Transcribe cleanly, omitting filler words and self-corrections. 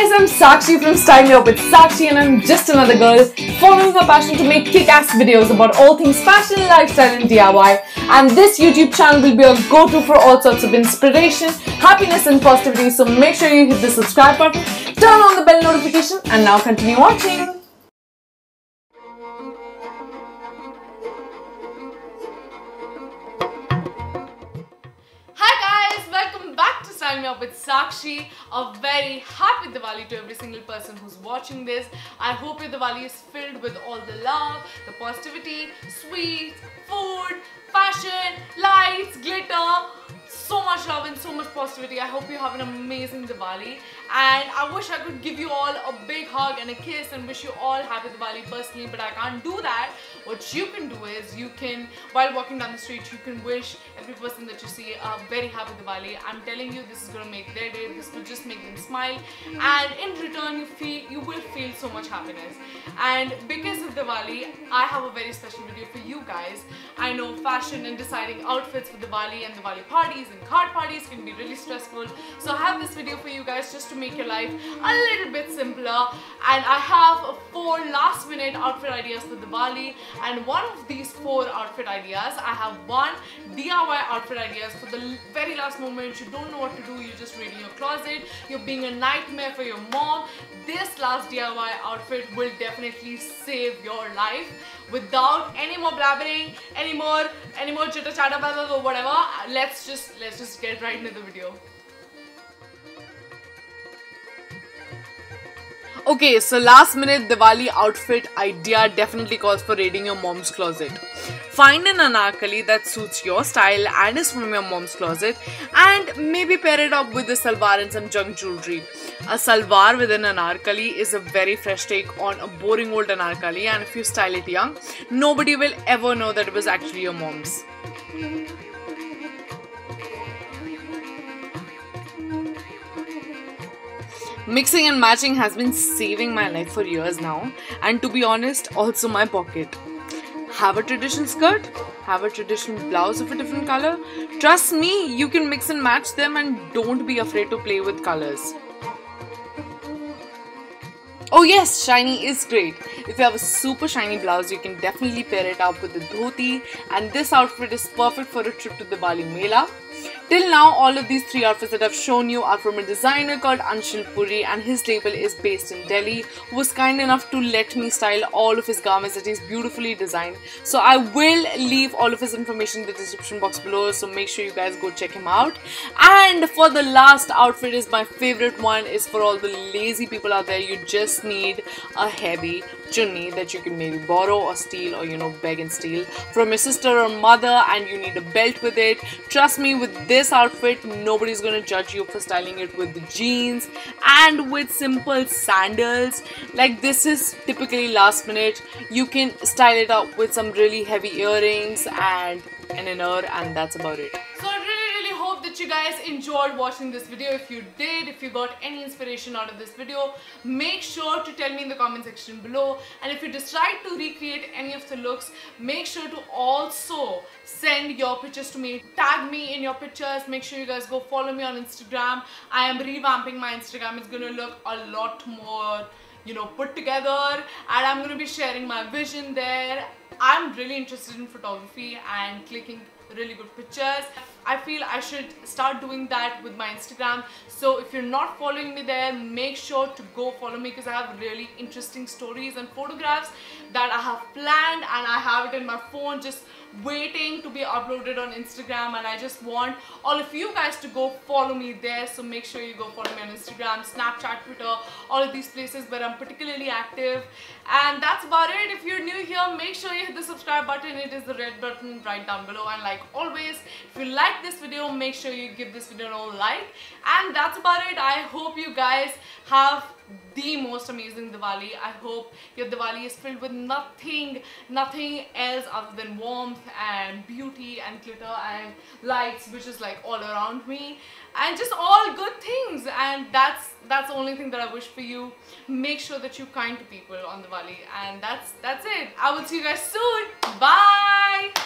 guys, I'm Sakshi from Style Me Up with Sakshi, and I'm just another girl following her passion to make kick-ass videos about all things fashion, lifestyle and DIY. And this YouTube channel will be your go-to for all sorts of inspiration, happiness and positivity. So make sure you hit the subscribe button, turn on the bell notification, and now continue watching. Style Me Up with Sakshi. A very happy Diwali to every single person who's watching this. I hope your Diwali is filled with all the love, the positivity, sweets, food, fashion, lights, glitter, so much love and so much positivity. I hope you have an amazing Diwali, and I wish I could give you all a big hug and a kiss and wish you all happy Diwali personally, but I can't do that. What you can do is you can, while walking down the street, you can wish every person that you see a very happy Diwali. I'm telling you, this is going to make their day, this will just make them smile, and in return you will feel so much happiness. And because of Diwali, I have a very special video for you guys. I know fashion and deciding outfits for Diwali and Diwali parties and card parties can be really stressful, so I have this video for you guys just to make your life a little bit simpler. And I have 4 last minute outfit ideas for Diwali, and one of these 4 outfit ideas, I have 1 DIY outfit ideas for the very last moment. You don't know what to do, you're just reading your closet, you're being a nightmare for your mom. This last DIY outfit will definitely save your life. Without any more blabbering, any more chitter chatter, blah, blah, blah, whatever, let's just get right into the video. Okay, so last minute Diwali outfit idea definitely calls for raiding your mom's closet. Find an anarkali that suits your style and is from your mom's closet, and maybe pair it up with a salwar and some junk jewelry. A salwar with an anarkali is a very fresh take on a boring old anarkali, and if you style it young, nobody will ever know that it was actually your mom's. Mixing and matching has been saving my life for years now, and to be honest, also my pocket. Have a traditional skirt, have a traditional blouse of a different color. Trust me, you can mix and match them, and don't be afraid to play with colors. Oh yes, shiny is great. If you have a super shiny blouse, you can definitely pair it up with the dhoti, and this outfit is perfect for a trip to the Diwali Mela. Till now, all of these 3 outfits that I've shown you are from a designer called Anshul Puri, and his label is based in Delhi, who was kind enough to let me style all of his garments that he's beautifully designed. So I will leave all of his information in the description box below, so make sure you guys go check him out. And for the last outfit is my favorite one, is for all the lazy people out there. You just need a heavy chunni that you can maybe borrow or steal, or you know, beg and steal from your sister or mother, and you need a belt with it. Trust me, with this outfit nobody's gonna judge you for styling it with the jeans and with simple sandals. Like, this is typically last minute. You can style it up with some really heavy earrings and an inner, and that's about it. So that you guys enjoyed watching this video. If you did, if you got any inspiration out of this video, make sure to tell me in the comment section below. And if you decide to recreate any of the looks, make sure to also send your pictures to me. Tag me in your pictures. Make sure you guys go follow me on Instagram. I am revamping my Instagram. It's gonna look a lot more, you know, put together, and I'm gonna be sharing my vision there. I'm really interested in photography and clicking really good pictures. I feel I should start doing that with my Instagram. So if you're not following me there, make sure to go follow me, because I have really interesting stories and photographs that I have planned, and I have it in my phone just waiting to be uploaded on Instagram, and I just want all of you guys to go follow me there. So make sure you go follow me on Instagram, Snapchat, Twitter, all of these places where I'm particularly active. And that's about it. If you're new here, make sure you hit the subscribe button. It is the red button right down below, and like always, if you like this video, make sure you give this video a like. And that's about it. I hope you guys have the most amazing Diwali. I hope your Diwali is filled with nothing else other than warmth and beauty and glitter and lights, which is like all around me, and just all good things. And that's the only thing that I wish for you. Make sure that you're kind to people on Diwali, and that's it. I will see you guys soon. Bye.